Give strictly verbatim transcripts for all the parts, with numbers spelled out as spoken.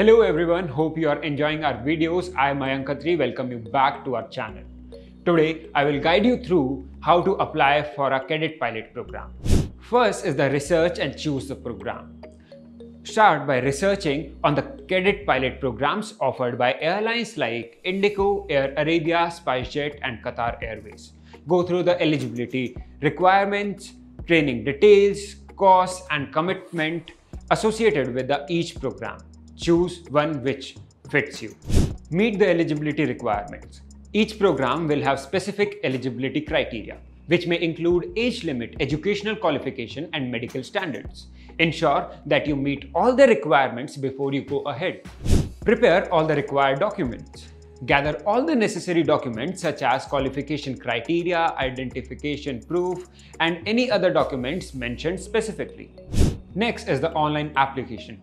Hello everyone, hope you are enjoying our videos. I am Mayank Khatri, welcome you back to our channel. Today, I will guide you through how to apply for a Cadet Pilot Program. First is the research and choose the program. Start by researching on the Cadet Pilot Programs offered by airlines like IndiGo, Air Arabia, Spicejet and Qatar Airways. Go through the eligibility requirements, training details, costs and commitment associated with the each program. Choose one which fits you. Meet the eligibility requirements. Each program will have specific eligibility criteria, which may include age limit, educational qualification, and medical standards. Ensure that you meet all the requirements before you go ahead. Prepare all the required documents. Gather all the necessary documents such as qualification criteria, identification proof, and any other documents mentioned specifically. Next is the online application.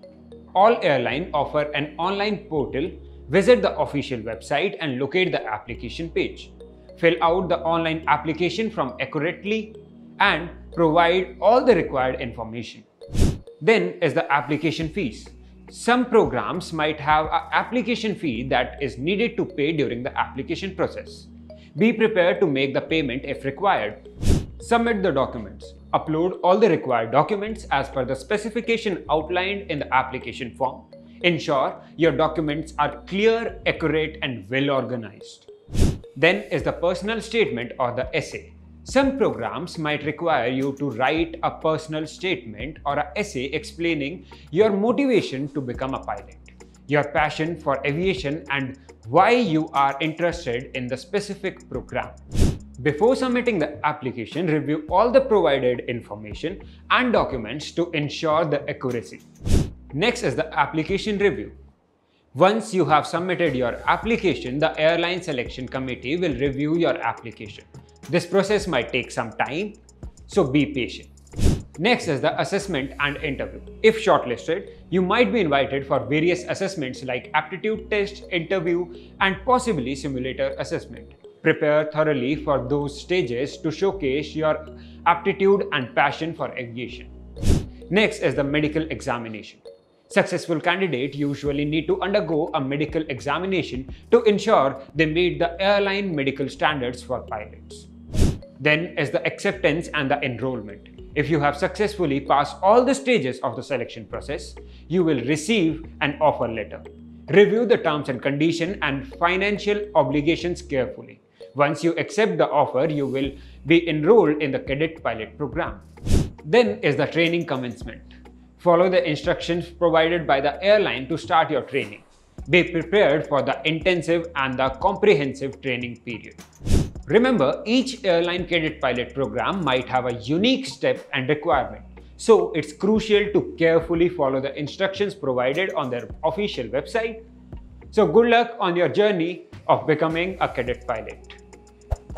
All airlines offer an online portal. Visit the official website and locate the application page. Fill out the online application form accurately and provide all the required information. Then is the application fees. Some programs might have an application fee that is needed to pay during the application process. Be prepared to make the payment if required. Submit the documents. Upload all the required documents as per the specification outlined in the application form. Ensure your documents are clear, accurate, and well organized. Then is the personal statement or the essay. Some programs might require you to write a personal statement or an essay explaining your motivation to become a pilot, your passion for aviation, and why you are interested in the specific program. Before submitting the application, review all the provided information and documents to ensure the accuracy. Next is the application review. Once you have submitted your application, the Airline Selection Committee will review your application. This process might take some time, so be patient. Next is the assessment and interview. If shortlisted, you might be invited for various assessments like aptitude test, interview, and possibly simulator assessment. Prepare thoroughly for those stages to showcase your aptitude and passion for aviation. Next is the medical examination. Successful candidates usually need to undergo a medical examination to ensure they meet the airline medical standards for pilots. Then is the acceptance and the enrollment. If you have successfully passed all the stages of the selection process, you will receive an offer letter. Review the terms and conditions and financial obligations carefully. Once you accept the offer, you will be enrolled in the Cadet Pilot Program. Then is the training commencement. Follow the instructions provided by the airline to start your training. Be prepared for the intensive and the comprehensive training period. Remember, each airline Cadet Pilot Program might have a unique step and requirement. So it's crucial to carefully follow the instructions provided on their official website. So good luck on your journey of becoming a Cadet Pilot.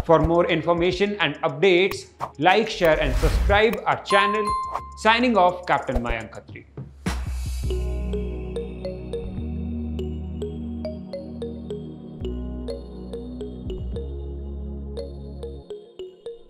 For more information and updates, like, share and subscribe our channel. Signing off, Captain Mayank Atre.